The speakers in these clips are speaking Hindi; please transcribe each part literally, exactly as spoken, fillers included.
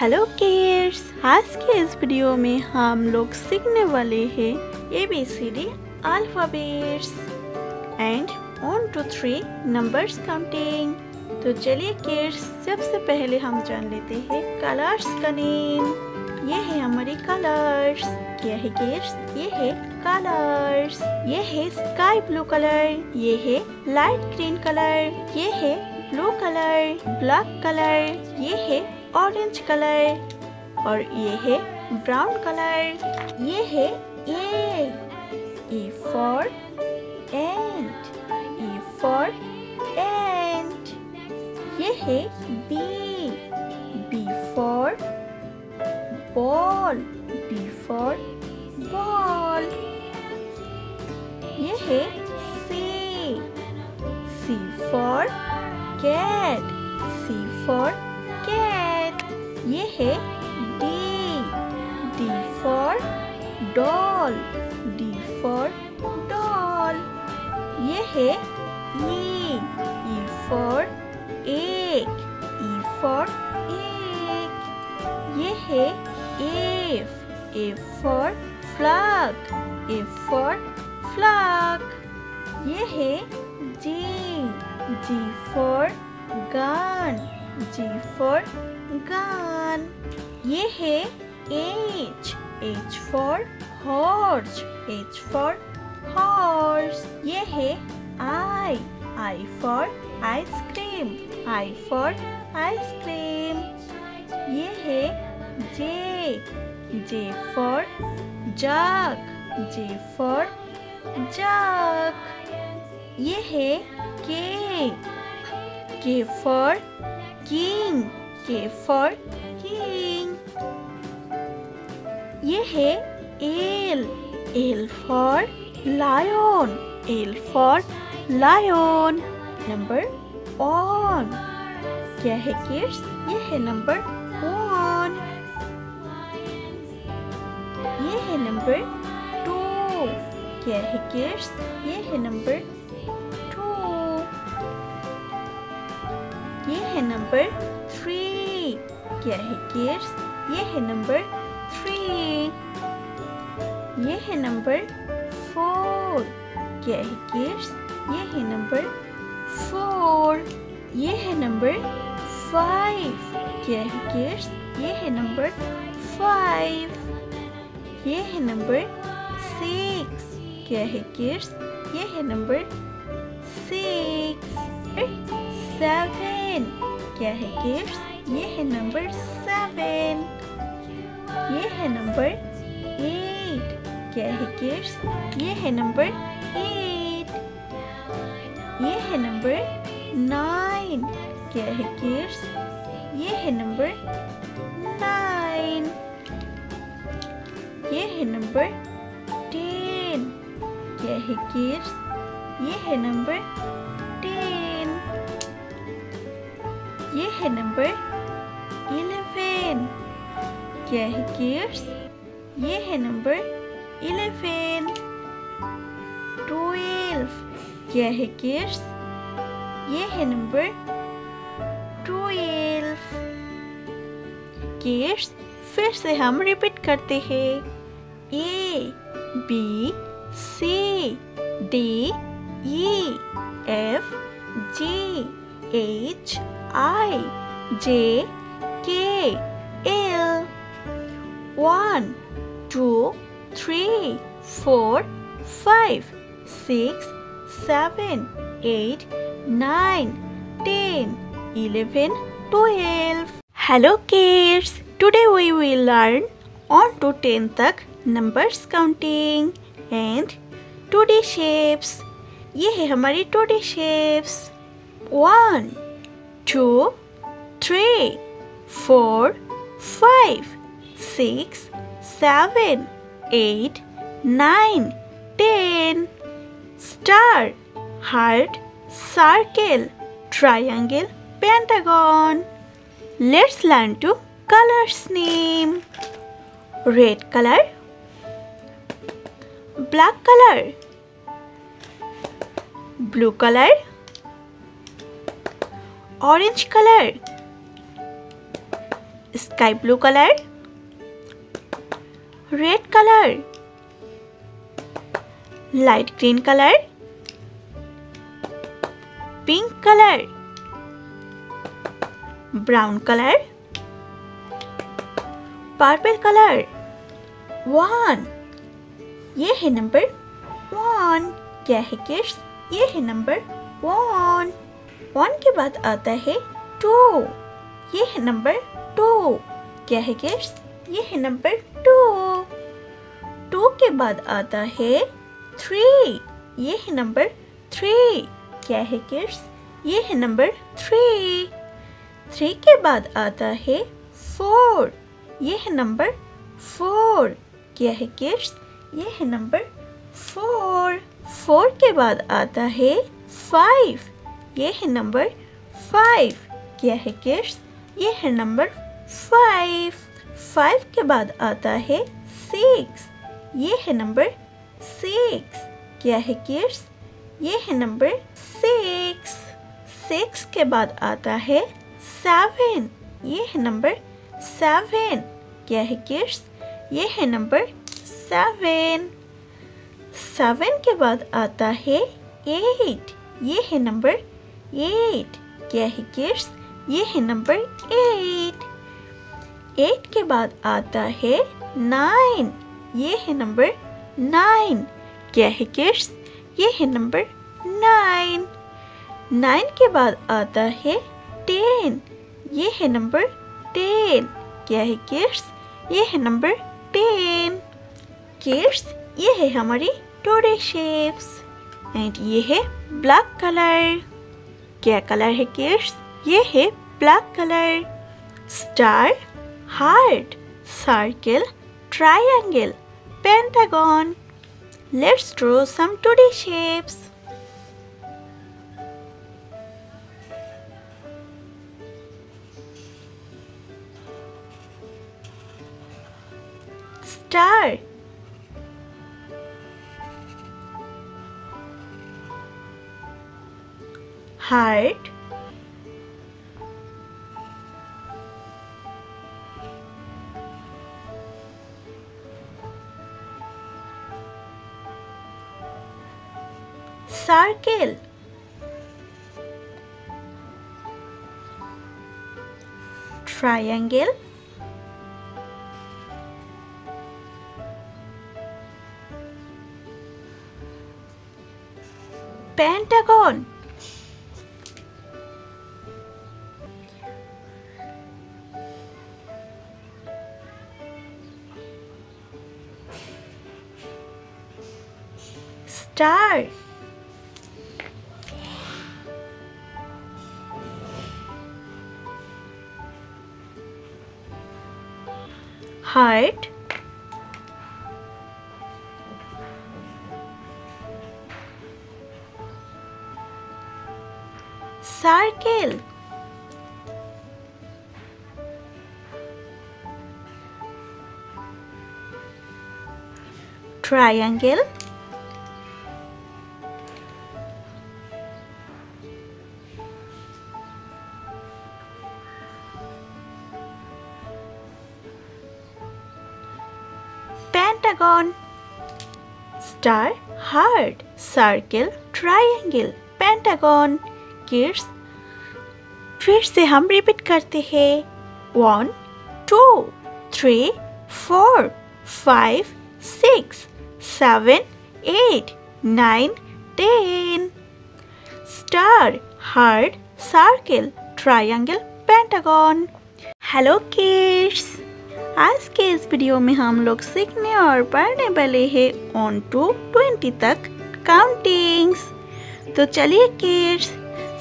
हेलो किड्स, आज के इस वीडियो में हम लोग सीखने वाले हैं A B C D alphabets and one two three numbers counting. तो चलिए किड्स, सबसे पहले हम जान लेते हैं कलर्स का नेम। ये है हमारे कलर्स। क्या है किड्स? ये है कलर्स। ये है स्काई ब्लू कलर, ये है लाइट ग्रीन कलर, ये है ब्लू कलर, ब्लैक कलर, ये है ऑरेंज कलर और ये है ब्राउन कलर। ये है A, A for ant, A for ant. ये है B, B for ball, B for ball. ये है C, C for cat, C for cat. ये है D, D for doll, D for doll. ये है E, E for egg, E for egg. ये है F, F for flag, F for flag. ये है G, G for gun, G for gun. ये है H, H for horse, H for horse. ये है I, I for ice cream, I for ice cream. ये है J, J for jug, J for jug. ये है K, K for king, K for king. ये है L, L for lion, L for lion. Number one क्या है किड्स? ये है नंबर वन। ये है नंबर टू। क्या है किड्स? ये है नंबर टू। ये है नंबर थ्री। क्या है किड्स? ये है नंबर थ्री। ये है नंबर फोर। क्या है किड्स? ये है नंबर फोर। ये है नंबर फाइव। क्या है किड्स? ये है नंबर फाइव। ये है नंबर सिक्स। क्या है किड्स? ये है नंबर सिक्स। सेवन क्या है किड्स? ये है नंबर सेवन। ये है नंबर एट। क्या है किड्स? ये है नंबर एट। ये है नंबर नाइन। क्या है किड्स? ये है नंबर नाइन। ये है नंबर टेन। क्या है किड्स? ये है नंबर टेन। ये है नंबर इलेवन। क्या है किड्स? ये है नंबर इलेवन। ट्वेल्व क्या है किड्स? ये है नंबर ट्वेल्व। किड्स फिर से हम रिपीट करते हैं। A B C D E F G H I J K L one two three four five six seven eight nine ten eleven twelve। Hello kids, today we will learn on to ten तक numbers counting and two D shapes। ये है हमारी two D shapes। One, two, three, four, five, six, seven, eight, nine, ten। Star, heart, circle, triangle, pentagon। Let's learn to colors name। Red color, black color, blue color, orange color, sky blue colour, red colour, light green colour, pink colour, brown colour, purple colour. One, ये है नंबर वन। क्या है किड्स? ये है नंबर वन। वन के बाद आता है टू। ये है नंबर टू। क्या है किड्स? ये है नंबर टू। टू के बाद आता है थ्री। ये है नंबर थ्री। क्या है किड्स? ये है नंबर थ्री। थ्री के बाद आता है फोर। ये है नंबर फोर। क्या है किड्स? ये है नंबर फोर। फोर के बाद आता है फाइव। ये है नंबर फाइव। क्या है किड्स? ये है नंबर फाइव। फाइव के बाद आता है सिक्स। ये है नंबर सिक्स। क्या है किड्स? ये है नंबर सिक्स। सिक्स के बाद आता है सेवन। ये है नंबर सेवन। क्या है किड्स? ये है नंबर सेवन। सेवन के बाद आता है एट। ये है नंबर एट। क्या है किड्स? ये है नंबर एट। एट के बाद आता है नाइन। ये है नंबर नाइन। क्या है किड्स? ये है नंबर नाइन। नाइन के बाद आता है टेन। ये है नंबर टेन। क्या है किड्स? ये है नंबर टेन। किड्स, ये है हमारी टोडे शेप्स एंड ये है ब्लैक कलर। क्या कलर है किड्स? ये है black colour. Star, heart, circle, triangle, pentagon. Let's draw some two D shapes. Star, heart, circle, triangle, pentagon. Star, heart, circle, triangle, Pentagon. Star, heart, circle, triangle, pentagon. Kids, फिर से हम रिपीट करते हैं। One, two, three, four, five, six, seven, eight, nine, ten. Star, heart, circle, triangle, pentagon. Hello kids, आज के इस वीडियो में हम लोग सीखने और पढ़ने वाले हैं वन टू ट्वेंटी तक काउंटिंग्स। तो चलिए किड्स,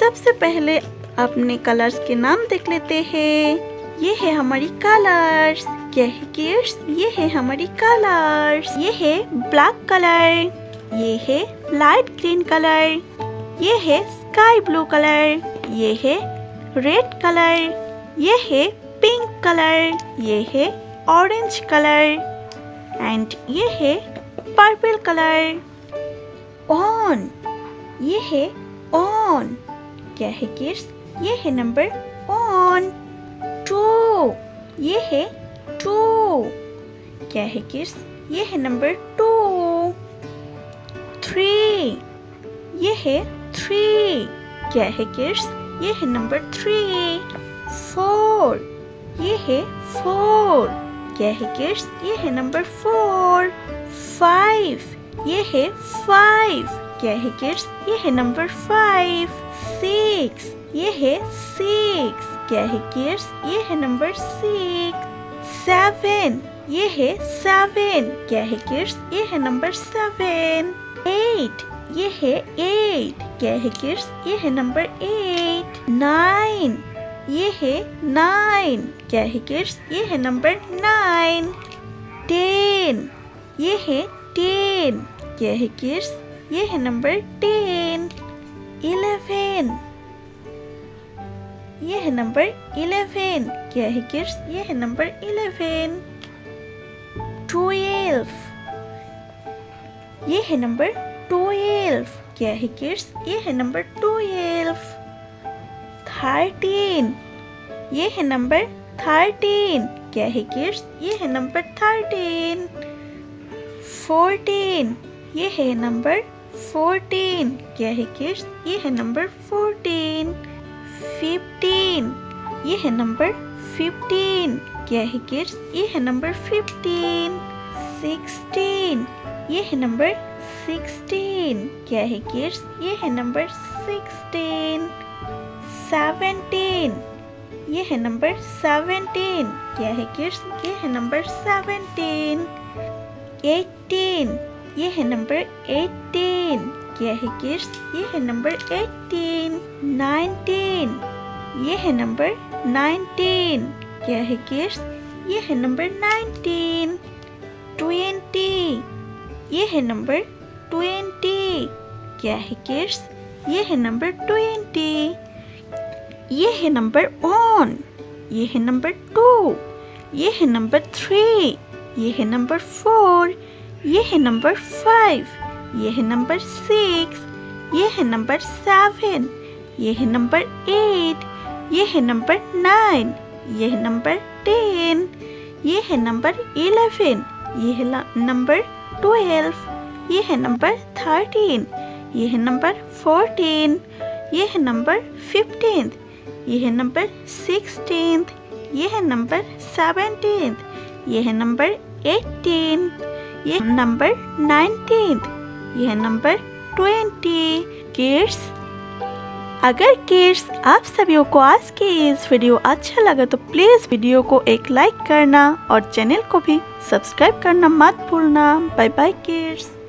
सबसे पहले अपने कलर्स के नाम देख लेते हैं। ये है हमारी कलर्स। क्या है किड्स? ये है हमारी कलर्स। ये है ब्लैक कलर, ये है लाइट ग्रीन कलर, ये है स्काई ब्लू कलर, ये है रेड कलर, ये है पिंक कलर, ये है ऑरेंज कलर एंड ये है पर्पल कलर। ऑन, ये है ऑन। क्या है किड्स? ये है नंबर ऑन। टू, ये है टू। क्या है किड्स? ये है नंबर टू। थ्री, ये है थ्री। क्या है किड्स? ये है नंबर थ्री। फोर, ये है फोर। क्या है किड्स? ये है नंबर फोर। फाइव, ये है फाइव। क्या है किड्स? ये है नंबर फाइव। सिक्स, ये है सिक्स। क्या है किड्स? ये है नंबर सिक्स। सेवन, ये है सेवन। क्या है किड्स? ये है नंबर सेवन। एट, ये है एट। क्या है किड्स? ये है नंबर एट। नाइन, ये है नाइन। क्या है किड्स? ये है नंबर नाइन। टेन, ये है टेन। क्या है किड्स? ये है नंबर टेन। इलेवन, ये है नंबर इलेवन। क्या है किड्स? ये है नंबर इलेवन। ट्वेल्व, ये है नंबर ट्वेल्व। क्या है किड्स? ये है नंबर ट्वेल्व। थर्टीन, ये है नंबर थर्टीन। क्या है किड्स? ये है नंबर थर्टीन। फोर्टीन, ये है नंबर फोर्टीन। क्या है किड्स? ये है नंबर फोर्टीन। फिफ्टीन, ये है नंबर फिफ्टीन। क्या है किड्स? ये है नंबर फिफ्टीन। सिक्सटीन, ये है नंबर सिक्सटीन। क्या है किड्स? ये है नंबर सिक्सटीन। सेवनटीन, ये है नंबर सेवनटीन। क्या है किड्स? ये है नंबर सेवनटीन। एटीन, ये है नंबर अठारह। क्या है किड्स? ये है नंबर अठारह। उन्नीस, ये है नंबर उन्नीस। क्या है किड्स? ये है नंबर उन्नीस। बीस, ये है नंबर बीस। क्या है किड्स? ये है नंबर बीस। ये है नंबर वन। ये है नंबर टू। ये है नंबर थ्री। ये है नंबर फोर। ये है नंबर फाइव। ये है नंबर सिक्स। ये है नंबर सेवन। ये है नंबर एट। ये है नंबर नाइन। ये है नंबर टेन। ये है नंबर इलेवन। ये है नंबर ट्वेल्व। ये है नंबर थर्टीन। ये है नंबर फोर्टीन। ये है नंबर फिफ्टीन। ये है नंबर सिक्सटीन। ये है नंबर सेवनटीन। ये है नंबर एटीन। ये नंबर नाइनटीन। यह नंबर ट्वेंटी। किड्स, अगर किड्स आप सभी को आज की इस वीडियो अच्छा लगा तो प्लीज़ वीडियो को एक लाइक करना और चैनल को भी सब्सक्राइब करना मत भूलना। Bye bye kids.